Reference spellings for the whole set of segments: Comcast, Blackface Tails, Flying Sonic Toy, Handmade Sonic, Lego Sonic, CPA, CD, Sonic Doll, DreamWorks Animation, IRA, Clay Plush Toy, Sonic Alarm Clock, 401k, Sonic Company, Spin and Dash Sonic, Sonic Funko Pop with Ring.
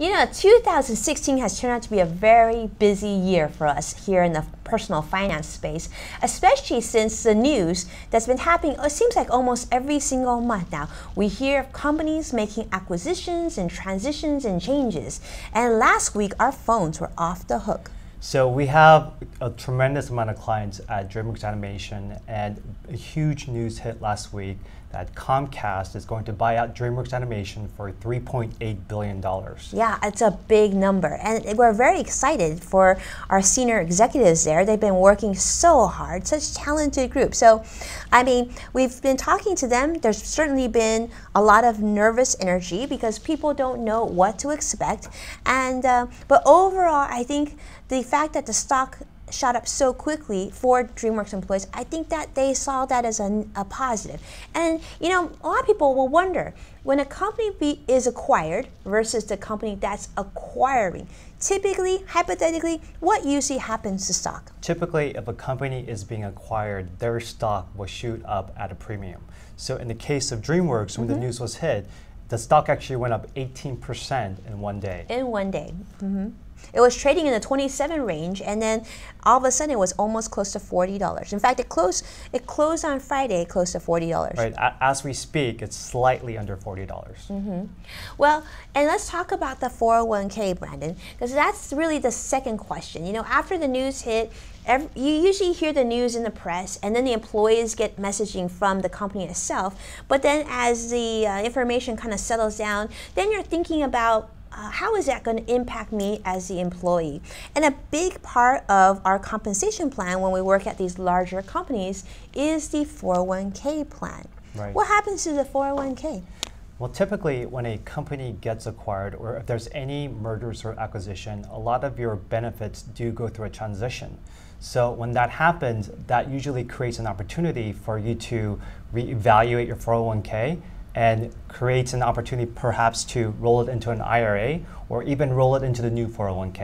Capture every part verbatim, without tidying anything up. You know, two thousand sixteen has turned out to be a very busy year for us here in the personal finance space, especially since the news that's been happening, it seems like almost every single month now. We hear of companies making acquisitions and transitions and changes. And last week, our phones were off the hook. So we have a tremendous amount of clients at DreamWorks Animation, and a huge news hit last week that Comcast is going to buy out DreamWorks Animation for three point eight billion dollars. Yeah, it's a big number, and we're very excited for our senior executives there. They've been working so hard, such talented group. So, I mean, we've been talking to them. There's certainly been a lot of nervous energy because people don't know what to expect. And uh, but overall, I think the fact that the stock shot up so quickly for DreamWorks employees, I think that they saw that as a, a positive. And you know, a lot of people will wonder, when a company be, is acquired versus the company that's acquiring, typically, hypothetically, what usually happens to stock? Typically, if a company is being acquired, their stock will shoot up at a premium. So in the case of DreamWorks, when mm-hmm. the news was hit, the stock actually went up eighteen percent in one day. In one day. Mm-hmm. It was trading in the twenty-seven range, and then all of a sudden it was almost close to forty dollars. In fact, it closed it closed on Friday close to forty dollars. Right. As we speak, it's slightly under forty dollars. Mm-hmm. Well, and let's talk about the four oh one K, Brandon, because that's really the second question. You know, after the news hit, every, you usually hear the news in the press, and then the employees get messaging from the company itself. But then as the uh, information kind of settles down, then you're thinking about, Uh, how is that going to impact me as the employee? And a big part of our compensation plan when we work at these larger companies is the four oh one K plan. Right. What happens to the four oh one K? Well, typically when a company gets acquired, or if there's any mergers or acquisition, a lot of your benefits do go through a transition. So when that happens, that usually creates an opportunity for you to reevaluate your four oh one K, and creates an opportunity perhaps to roll it into an I R A or even roll it into the new four oh one K.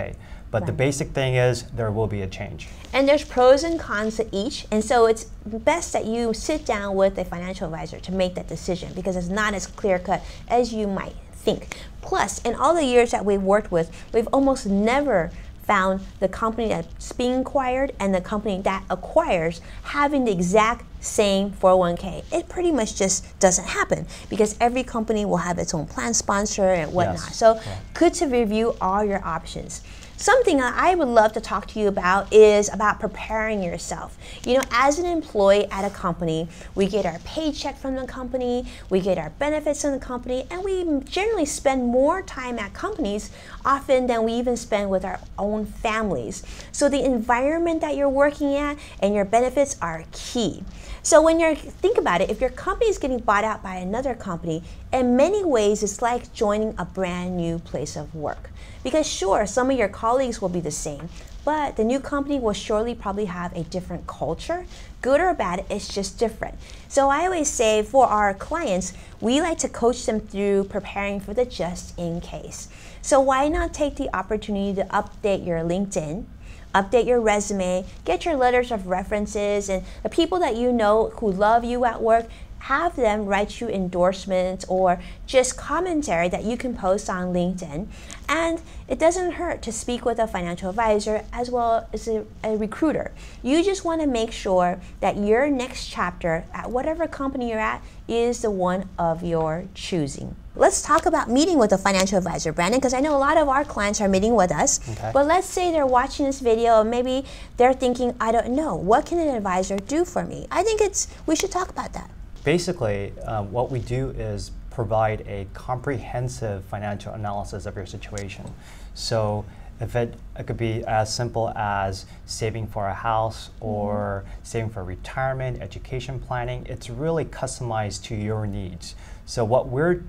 But right. the basic thing is there will be a change. And there's pros and cons to each, and so it's best that you sit down with a financial advisor to make that decision, because it's not as clear-cut as you might think. Plus, in all the years that we've worked with, we've almost never found the company that's being acquired and the company that acquires having the exact same four oh one K. It pretty much just doesn't happen, because every company will have its own plan sponsor and whatnot. Yes. So yeah. Good to review all your options. Something I would love to talk to you about is about preparing yourself. You know, as an employee at a company, we get our paycheck from the company, we get our benefits from the company, and we generally spend more time at companies often than we even spend with our own families. So the environment that you're working at and your benefits are key. So when you're, think about it, if your company is getting bought out by another company, in many ways it's like joining a brand new place of work. Because sure, some of your colleagues will be the same, but the new company will surely probably have a different culture. Good or bad, it's just different. So I always say for our clients, we like to coach them through preparing for the just in case. So why not take the opportunity to update your LinkedIn, update your resume, get your letters of references, and the people that you know who love you at work, have them write you endorsements or just commentary that you can post on LinkedIn. And it doesn't hurt to speak with a financial advisor as well as a, a recruiter. You just want to make sure that your next chapter at whatever company you're at is the one of your choosing. Let's talk about meeting with a financial advisor, Brandon, because I know a lot of our clients are meeting with us. Okay. But let's say they're watching this video and maybe they're thinking, I don't know, what can an advisor do for me? I think it's we should talk about that. Basically, uh, what we do is provide a comprehensive financial analysis of your situation. So if it, it could be as simple as saving for a house or mm-hmm. saving for retirement, education planning, it's really customized to your needs. So what we're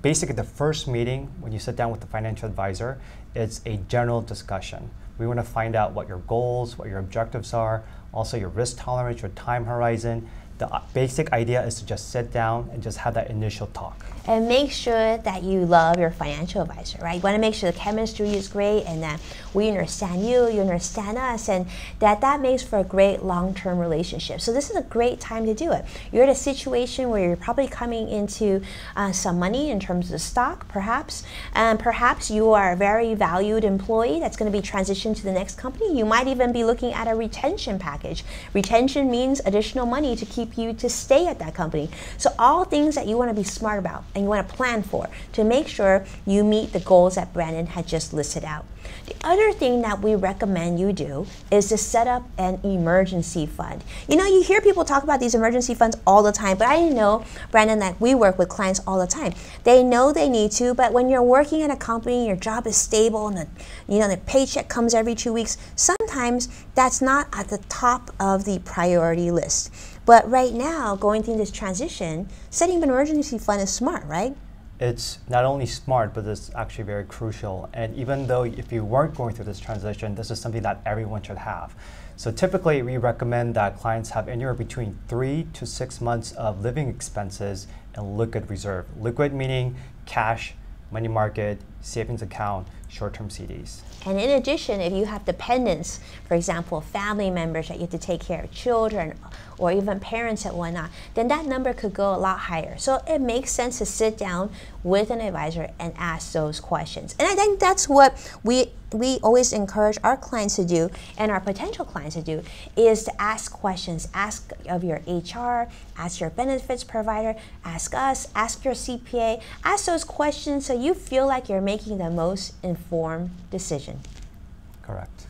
basically, the first meeting when you sit down with the financial advisor, it's a general discussion. We want to find out what your goals, what your objectives are, also your risk tolerance, your time horizon. The basic idea is to just sit down and just have that initial talk. and make sure that you love your financial advisor, right? You want to make sure the chemistry is great and that we understand you, you understand us, and that that makes for a great long-term relationship. So this is a great time to do it. You're in a situation where you're probably coming into uh, some money in terms of the stock, perhaps, and perhaps you are a very valued employee that's going to be transitioned to the next company. You might even be looking at a retention package. Retention means additional money to keep you to stay at that company. So all things that you want to be smart about and you want to plan for to make sure you meet the goals that Brandon had just listed out. The other thing that we recommend you do is to set up an emergency fund. You know, you hear people talk about these emergency funds all the time, but I know, Brandon, that we work with clients all the time. They know they need to, but when you're working at a company, your job is stable, and the, you know, the paycheck comes every two weeks, sometimes that's not at the top of the priority list. But right now, going through this transition, setting up an emergency fund is smart, right? It's not only smart, but it's actually very crucial. And even though if you weren't going through this transition, this is something that everyone should have. So typically, we recommend that clients have anywhere between three to six months of living expenses in liquid reserve. Liquid meaning cash, money market, savings account, short-term C Ds. And in addition, if you have dependents, for example, family members that you have to take care of, children, or even parents and whatnot, then that number could go a lot higher. So it makes sense to sit down with an advisor and ask those questions. And I think that's what we we always encourage our clients to do and our potential clients to do, is to ask questions. Ask of your H R, ask your benefits provider, ask us, ask your C P A, ask those questions so you feel like you're making the most informed decision. Correct.